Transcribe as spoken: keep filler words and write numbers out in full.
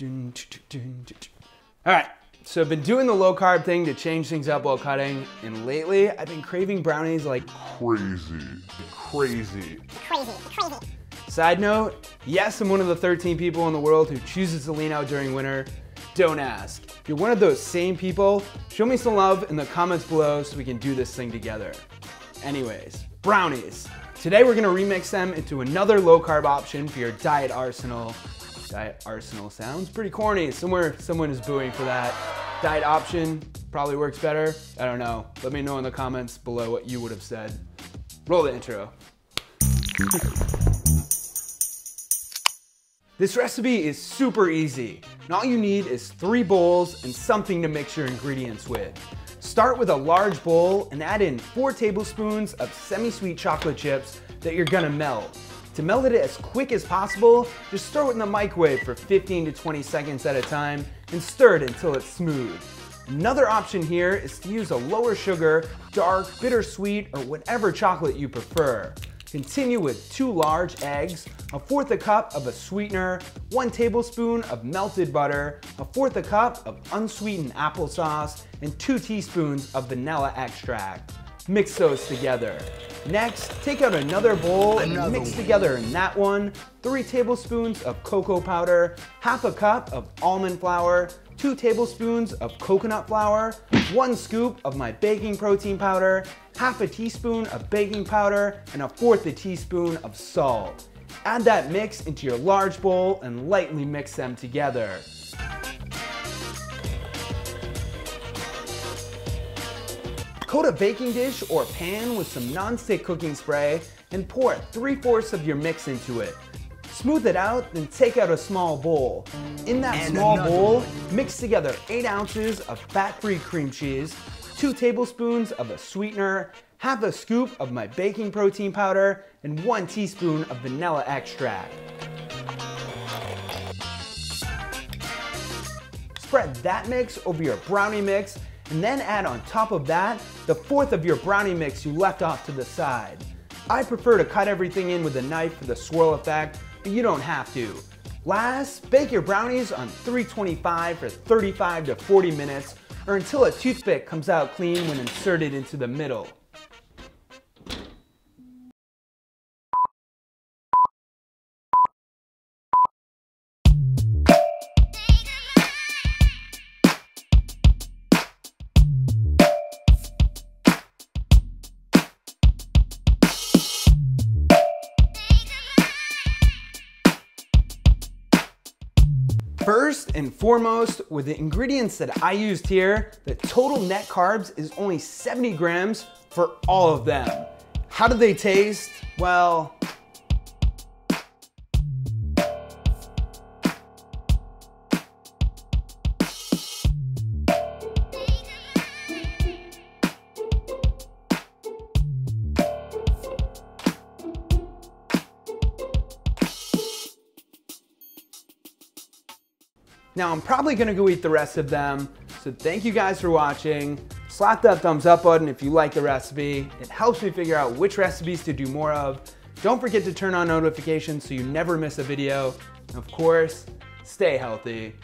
All right, so I've been doing the low carb thing to change things up while cutting, and lately I've been craving brownies like crazy, crazy, crazy, crazy. Side note, yes, I'm one of the thirteen people in the world who chooses to lean out during winter. Don't ask. If you're one of those same people, show me some love in the comments below so we can do this thing together. Anyways, brownies. Today we're gonna remix them into another low carb option for your diet arsenal. Diet arsenal sounds pretty corny. Somewhere someone is booing for that. Diet option probably works better. I don't know. Let me know in the comments below what you would have said. Roll the intro. This recipe is super easy. And all you need is three bowls and something to mix your ingredients with. Start with a large bowl and add in four tablespoons of semi-sweet chocolate chips that you're gonna melt. To melt it as quick as possible, just throw it in the microwave for fifteen to twenty seconds at a time and stir it until it's smooth. Another option here is to use a lower sugar, dark, bittersweet, or whatever chocolate you prefer. Continue with two large eggs, a fourth a cup of a sweetener, one tablespoon of melted butter, a fourth a cup of unsweetened applesauce, and two teaspoons of vanilla extract. Mix those together. Next, take out another bowl and another mix one. Together in that one, three tablespoons of cocoa powder, half a cup of almond flour, two tablespoons of coconut flour, one scoop of my baking protein powder, half a teaspoon of baking powder, and a fourth a teaspoon of salt. Add that mix into your large bowl and lightly mix them together. Coat a baking dish or pan with some nonstick cooking spray and pour three-fourths of your mix into it. Smooth it out, then take out a small bowl. In that and small bowl, one. mix together eight ounces of fat-free cream cheese, two tablespoons of a sweetener, half a scoop of my baking protein powder, and one teaspoon of vanilla extract. Spread that mix over your brownie mix, and then add on top of that the fourth of your brownie mix you left off to the side. I prefer to cut everything in with a knife for the swirl effect, but you don't have to. Last, bake your brownies on three twenty-five for thirty-five to forty minutes, or until a toothpick comes out clean when inserted into the middle. First and foremost, with the ingredients that I used here, the total net carbs is only seventy grams for all of them. How do they taste? Well, now I'm probably gonna go eat the rest of them, so thank you guys for watching. Slap that thumbs up button if you like the recipe. It helps me figure out which recipes to do more of. Don't forget to turn on notifications so you never miss a video. And of course, stay healthy.